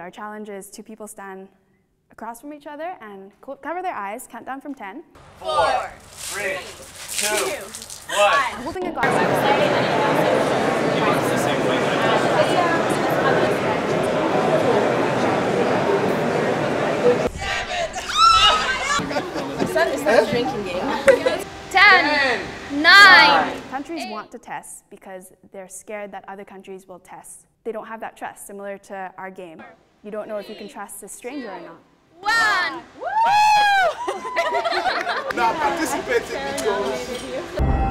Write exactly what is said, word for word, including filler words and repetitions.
Our challenge is two people stand across from each other and cover their eyes, count down from ten. Four, three, two, one. I'm holding a glass. Seven. It's not, it's not a drinking game. Ten. Nine. Countries want to test because they're scared that other countries will test. They don't have that trust, similar to our game. You don't know if you can trust a stranger or not. One! Woo! Now participating because...